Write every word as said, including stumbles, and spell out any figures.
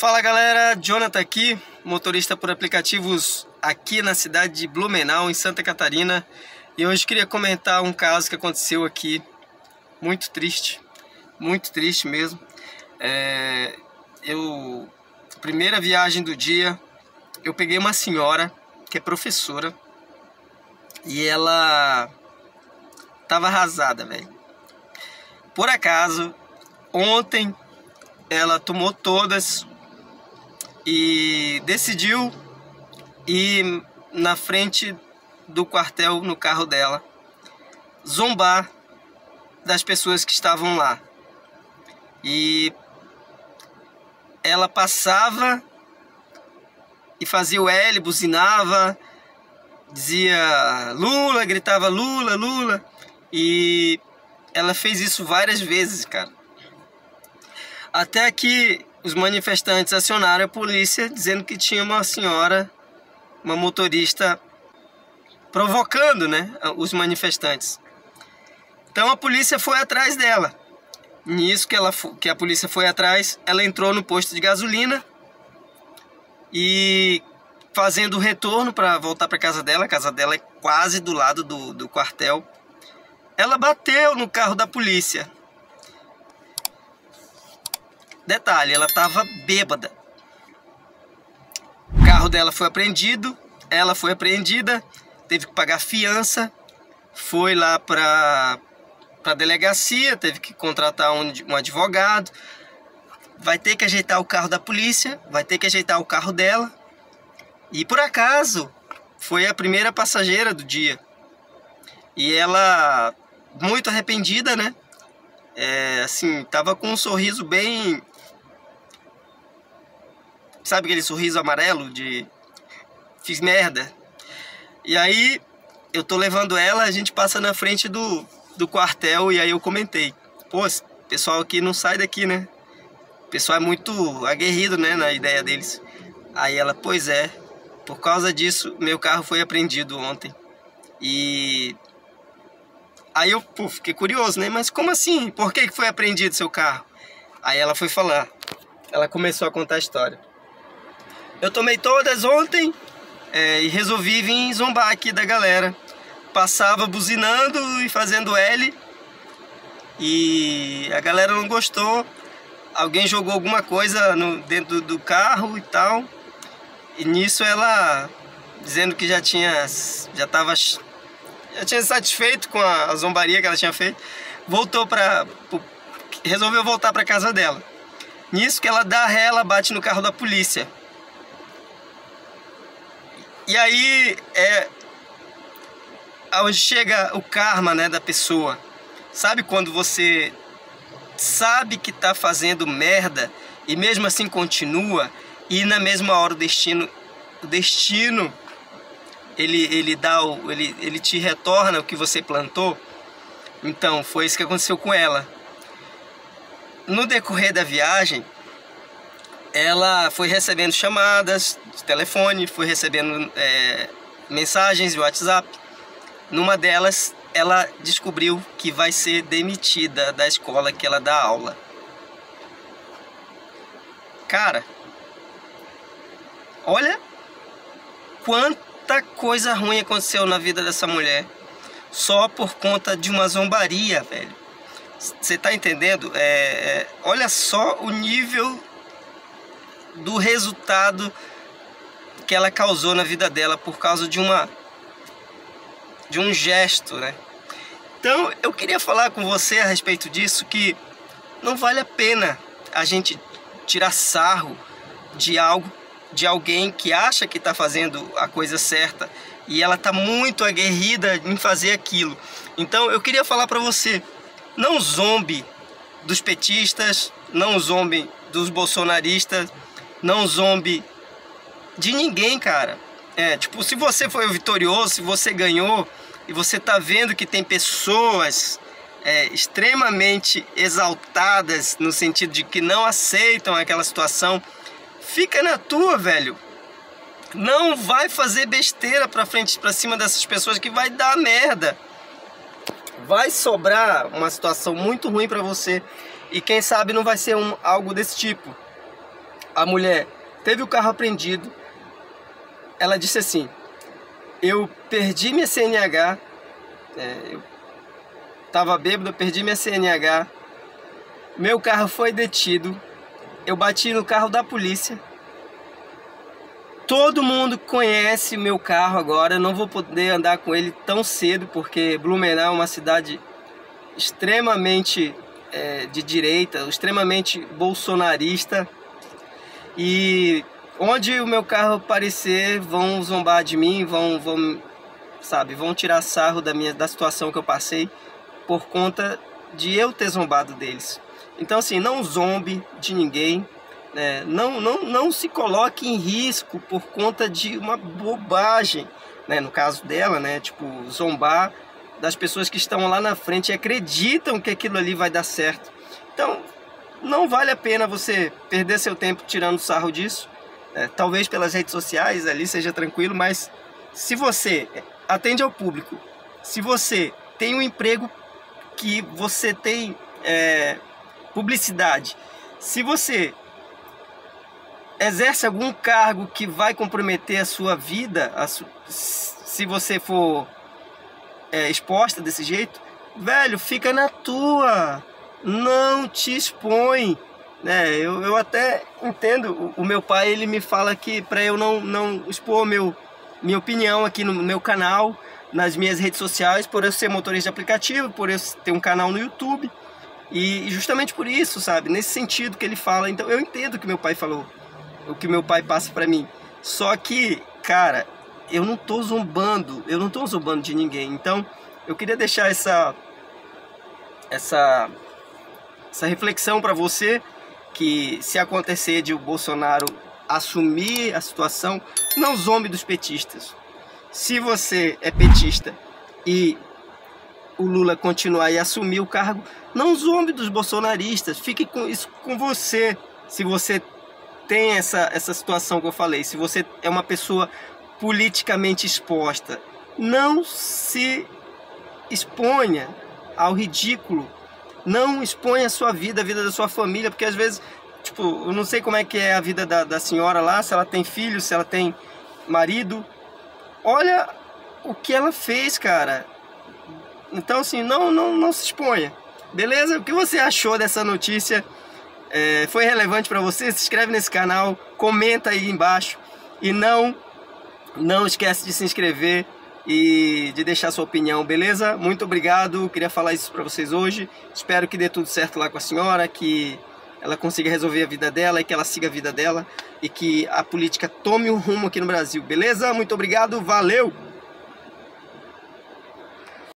Fala galera, Jonathan aqui, motorista por aplicativos aqui na cidade de Blumenau, em Santa Catarina. E hoje queria comentar um caso que aconteceu aqui, muito triste, muito triste mesmo. É, eu, primeira viagem do dia, eu peguei uma senhora que é professora e ela tava arrasada, velho. Por acaso, ontem ela tomou todas e decidiu ir na frente do quartel, no carro dela, zombar das pessoas que estavam lá. E ela passava e fazia o L, buzinava, dizia Lula, gritava Lula, Lula. E ela fez isso várias vezes, cara. Até que os manifestantes acionaram a polícia dizendo que tinha uma senhora, uma motorista, provocando, né, os manifestantes. Então a polícia foi atrás dela. Nisso que, ela, que a polícia foi atrás, ela entrou no posto de gasolina e, fazendo o retorno para voltar para casa dela, a casa dela é quase do lado do, do quartel, ela bateu no carro da polícia. Detalhe, ela estava bêbada. O carro dela foi apreendido, ela foi apreendida, teve que pagar fiança, foi lá para a delegacia, teve que contratar um, um advogado, vai ter que ajeitar o carro da polícia, vai ter que ajeitar o carro dela. E por acaso, foi a primeira passageira do dia. E ela, muito arrependida, né? É, assim, tava com um sorriso bem... Sabe aquele sorriso amarelo de... Fiz merda. E aí, eu tô levando ela, a gente passa na frente do, do quartel e aí eu comentei. Pô, esse pessoal aqui não sai daqui, né? O pessoal é muito aguerrido, né, na ideia deles. Aí ela, pois é, por causa disso, meu carro foi apreendido ontem. E... Aí eu, pô, fiquei curioso, né? Mas como assim? Por que foi apreendido seu carro? Aí ela foi falar. Ela começou a contar a história. Eu tomei todas ontem é, e resolvi vir zombar aqui da galera. Passava buzinando e fazendo L. E a galera não gostou. Alguém jogou alguma coisa no, dentro do carro e tal. E nisso ela, dizendo que já tinha... Já tava... Já tinha satisfeito com a zombaria que ela tinha feito, voltou pra... resolveu voltar pra casa dela. Nisso que ela dá ré, ela bate no carro da polícia. E aí é... Onde chega o karma, né, da pessoa. Sabe quando você sabe que tá fazendo merda e mesmo assim continua, e na mesma hora o destino... O destino... Ele, ele, dá o, ele, ele te retorna o que você plantou. Então, foi isso que aconteceu com ela. No decorrer da viagem, ela foi recebendo chamadas de telefone, foi recebendo é, mensagens de WhatsApp. Numa delas, ela descobriu que vai ser demitida da escola que ela dá aula. Cara, olha quanto... Quanta coisa ruim aconteceu na vida dessa mulher só por conta de uma zombaria, velho. Você tá entendendo? É, é, olha só o nível do resultado que ela causou na vida dela por causa de uma de um gesto, né? Então eu queria falar com você a respeito disso, que não vale a pena a gente tirar sarro de algo, de alguém que acha que está fazendo a coisa certa e ela está muito aguerrida em fazer aquilo. Então eu queria falar para você, não zombe dos petistas, não zombe dos bolsonaristas, não zombe de ninguém, cara. É, tipo, se você foi o vitorioso, se você ganhou e você está vendo que tem pessoas é, extremamente exaltadas no sentido de que não aceitam aquela situação, fica na tua, velho. Não vai fazer besteira pra frente, pra cima dessas pessoas, que vai dar merda. Vai sobrar uma situação muito ruim pra você. E quem sabe não vai ser um, algo desse tipo. a mulher teve o carro apreendido, ela disse assim: eu perdi minha C N H, é, eu estava bêbada, perdi minha C N H, meu carro foi detido, eu bati no carro da polícia, todo mundo conhece meu carro agora, não vou poder andar com ele tão cedo, porque Blumenau é uma cidade extremamente é, de direita, extremamente bolsonarista, e onde o meu carro aparecer, vão zombar de mim, vão, vão, sabe, vão tirar sarro da, minha, da situação que eu passei por conta de eu ter zombado deles. Então, assim, não zombe de ninguém, né? não, não, não se coloque em risco por conta de uma bobagem, né? No caso dela, né? Tipo, zombar das pessoas que estão lá na frente e acreditam que aquilo ali vai dar certo. Então, não vale a pena você perder seu tempo tirando sarro disso. É, talvez pelas redes sociais ali seja tranquilo, mas se você atende ao público, se você tem um emprego que você tem é, publicidade, se você exerce algum cargo que vai comprometer a sua vida, a su... se você for é, exposta desse jeito, velho, fica na tua, não te expõe. É, eu, eu até entendo, o, o meu pai ele me fala que para eu não, não expor meu, minha opinião aqui no meu canal, nas minhas redes sociais, por eu ser motorista de aplicativo, por eu ter um canal no YouTube, e, e justamente por isso, sabe, nesse sentido que ele fala. Então eu entendo o que meu pai falou, o que meu pai passa para mim, só que, cara, eu não tô zombando, eu não tô zombando de ninguém. Então eu queria deixar essa, essa, essa reflexão para você, que se acontecer de o Bolsonaro assumir a situação, não zombe dos petistas. Se você é petista e o Lula continuar e assumir o cargo, não zombe dos bolsonaristas, fique com isso com você. Se você tem essa, essa situação que eu falei, se você é uma pessoa politicamente exposta, não se exponha ao ridículo. Não exponha a sua vida, a vida da sua família, porque às vezes, tipo, eu não sei como é que é a vida da, da senhora lá, se ela tem filho, se ela tem marido. Olha o que ela fez, cara. Então, assim, não, não, não se exponha. Beleza? O que você achou dessa notícia? É, foi relevante pra você? Se inscreve nesse canal, comenta aí embaixo. E não, não esquece de se inscrever e de deixar sua opinião, beleza? Muito obrigado, queria falar isso pra vocês hoje. Espero que dê tudo certo lá com a senhora, que ela consiga resolver a vida dela e que ela siga a vida dela e que a política tome um rumo aqui no Brasil, beleza? Muito obrigado, valeu!